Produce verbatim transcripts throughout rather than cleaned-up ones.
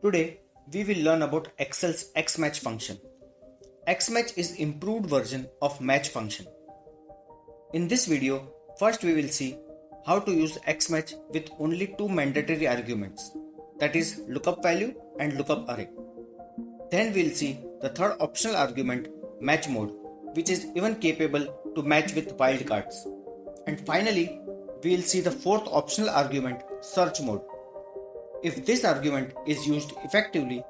Today, we will learn about Excel's xmatch function. xmatch is improved version of match function. In this video, first we will see how to use xmatch with only two mandatory arguments, that is lookup value and lookup array. Then we'll see the third optional argument, match mode, which is even capable to match with wildcards. And finally, we'll see the fourth optional argument, search mode. If this argument is used effectively,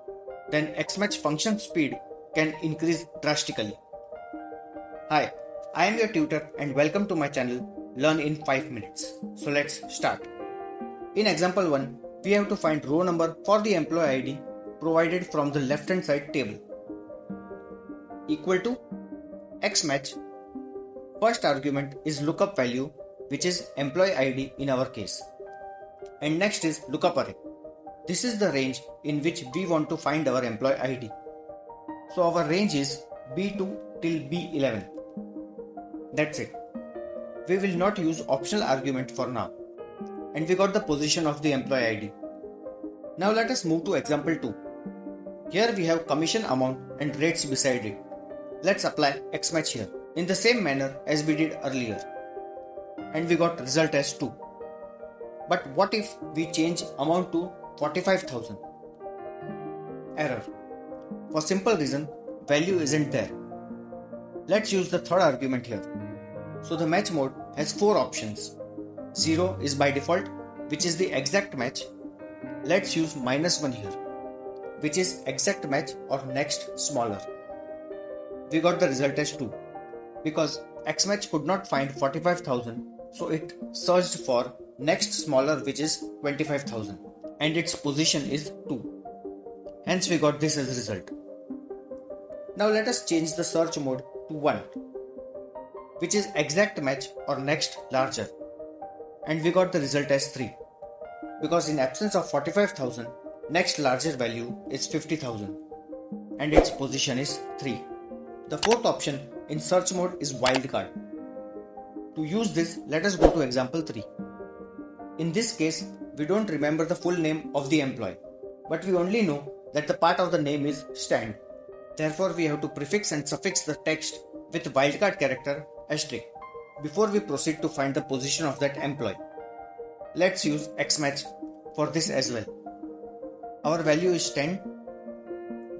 then xmatch function speed can increase drastically. Hi, I am your tutor and welcome to my channel Learn in five minutes. So let's start. In example one, we have to find row number for the employee I D provided from the left hand side table. Equal to xmatch. First argument is lookup value, which is employee I D in our case. And next is lookup array. This is the range in which we want to find our employee I D. So our range is B two till B eleven. That's it. We will not use optional argument for now. And we got the position of the employee I D. Now let us move to example two. Here we have commission amount and rates beside it. Let's apply xmatch here in the same manner as we did earlier. And we got result as two. But what if we change amount to forty-five thousand? Error. For simple reason, value isn't there. Let's use the third argument here. So the match mode has four options. zero is by default, which is the exact match. Let's use minus one here, which is exact match or next smaller. We got the result as two because xmatch could not find forty-five thousand, so it searched for next smaller, which is twenty-five thousand, and its position is two. Hence we got this as result. Now let us change the search mode to one, which is exact match or next larger, and we got the result as three because in absence of forty-five thousand, next larger value is fifty thousand and its position is three. The fourth option in search mode is wildcard. To use this, let us go to example three. In this case, we don't remember the full name of the employee, but we only know that the part of the name is Stan. Therefore, we have to prefix and suffix the text with wildcard character asterisk before we proceed to find the position of that employee. Let's use xmatch for this as well. Our value is ten.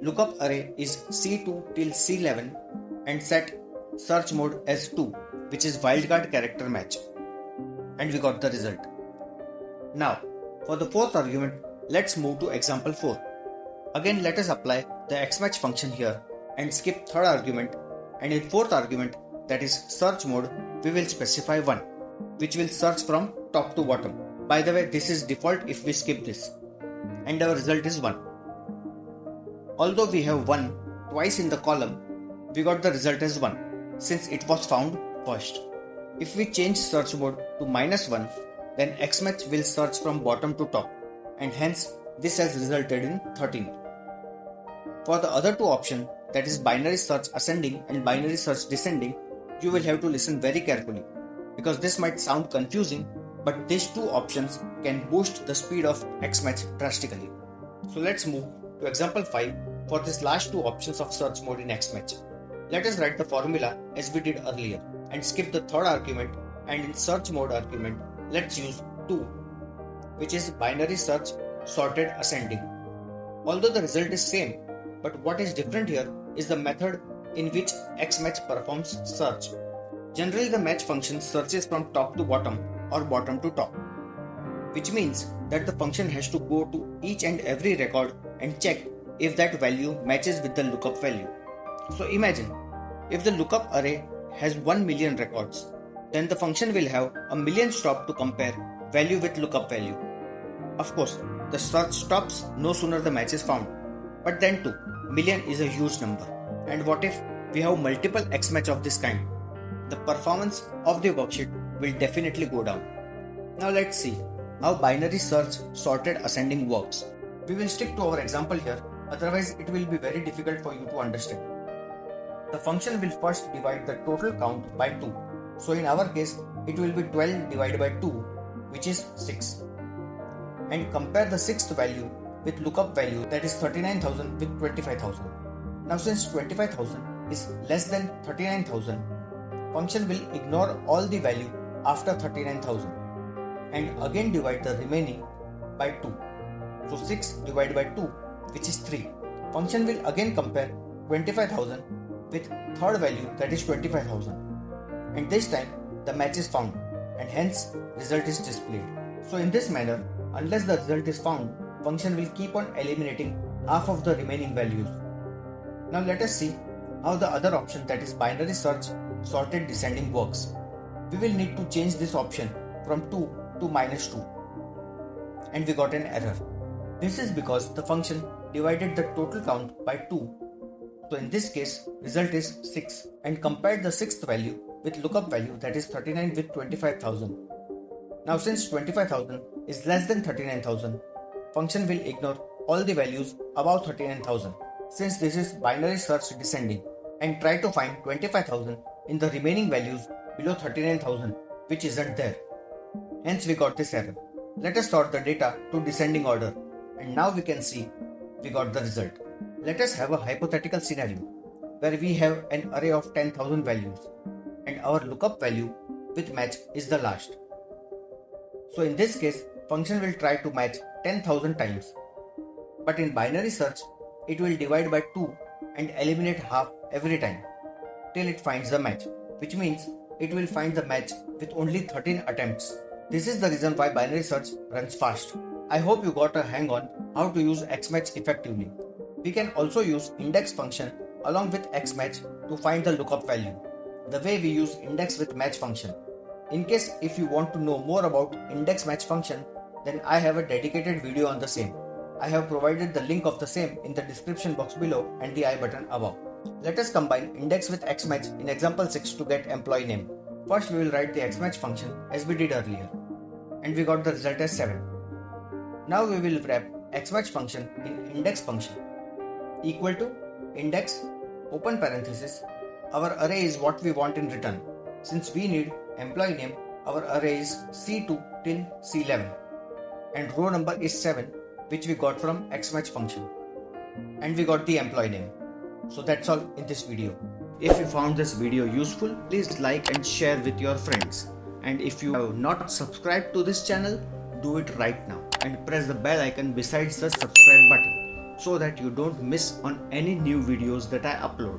Lookup array is C two till C eleven and set search mode as two, which is wildcard character match. And we got the result. Now, for the fourth argument, let's move to example four. Again, let us apply the xmatch function here and skip third argument, and in fourth argument, that is search mode, we will specify one, which will search from top to bottom. By the way, this is default if we skip this, and our result is one. Although we have one twice in the column, we got the result as one since it was found first. If we change search mode to minus one, then xmatch will search from bottom to top, and hence this has resulted in thirteen. For the other two options, that is binary search ascending and binary search descending, you will have to listen very carefully because this might sound confusing, but these two options can boost the speed of xmatch drastically. So let's move to example five for this last two options of search mode in xmatch. Let us write the formula as we did earlier and skip the third argument, and in search mode argument, let's use two, which is binary search sorted ascending. Although the result is same, but what is different here is the method in which xmatch performs search. Generally, the match function searches from top to bottom or bottom to top, which means that the function has to go to each and every record and check if that value matches with the lookup value. So imagine, if the lookup array has one million records, then the function will have a million stop to compare value with lookup value. Of course, the search stops no sooner the match is found. But then too, million is a huge number. And what if we have multiple xmatch of this kind? The performance of the worksheet will definitely go down. Now let's see how binary search sorted ascending works. We will stick to our example here, otherwise it will be very difficult for you to understand. The function will first divide the total count by two. So in our case, it will be twelve divided by two, which is six. And compare the sixth value with lookup value that is thirty-nine thousand with twenty-five thousand. Now since twenty-five thousand is less than thirty-nine thousand, function will ignore all the value after thirty-nine thousand and again divide the remaining by two. So six divided by two, which is three. Function will again compare twenty-five thousand with third value, that is twenty-five thousand, and this time the match is found and hence result is displayed. So in this manner, unless the result is found, function will keep on eliminating half of the remaining values. Now let us see how the other option, that is binary search sorted descending, works. We will need to change this option from two to minus two, and we got an error. This is because the function divided the total count by two. So in this case, result is six, and compared the sixth value with lookup value, that is thirty-nine with twenty-five thousand. Now since twenty-five thousand is less than thirty-nine thousand, function will ignore all the values above thirty-nine thousand, since this is binary search descending, and try to find twenty-five thousand in the remaining values below thirty-nine thousand, which isn't there. Hence we got this error. Let us sort the data to descending order, and now we can see we got the result. Let us have a hypothetical scenario where we have an array of ten thousand values and our lookup value with match is the last. So in this case, function will try to match ten thousand times, but in binary search it will divide by two and eliminate half every time till it finds the match, which means it will find the match with only thirteen attempts. This is the reason why binary search runs fast. I hope you got a hang on how to use xmatch effectively. We can also use index function along with xmatch to find the lookup value, the way we use index with match function. In case if you want to know more about index match function, then I have a dedicated video on the same. I have provided the link of the same in the description box below and the I button above. Let us combine index with xmatch in example six to get employee name. First we will write the xmatch function as we did earlier, and we got the result as seven. Now we will wrap xmatch function in index function equal to index open parenthesis. Our array is what we want in return. Since we need employee name, our array is C two till C eleven and row number is seven, which we got from xmatch function, and we got the employee name. So that's all in this video. If you found this video useful, please like and share with your friends. And if you have not subscribed to this channel, do it right now and press the bell icon besides the subscribe button so that you don't miss on any new videos that I upload.